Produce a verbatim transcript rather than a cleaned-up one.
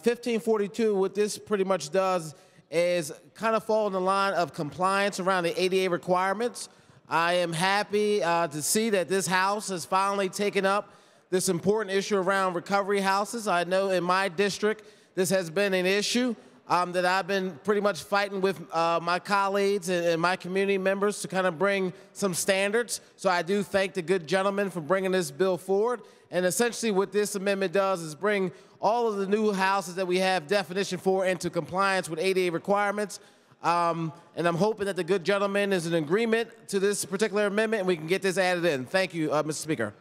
fifteen forty-two, what this pretty much does is kind of fall in the line of compliance around the A D A requirements. I am happy uh, to see that this House has finally taken up this important issue around recovery houses. I know in my district, this has been an issue um, that I've been pretty much fighting with uh, my colleagues and, and my community members to kind of bring some standards. So I do thank the good gentleman for bringing this bill forward. And essentially what this amendment does is bring all of the new houses that we have definition for into compliance with A D A requirements. Um, and I'm hoping that the good gentleman is in agreement to this particular amendment and we can get this added in. Thank you, uh, Mister Speaker.